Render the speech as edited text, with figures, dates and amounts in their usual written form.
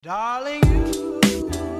Darling, you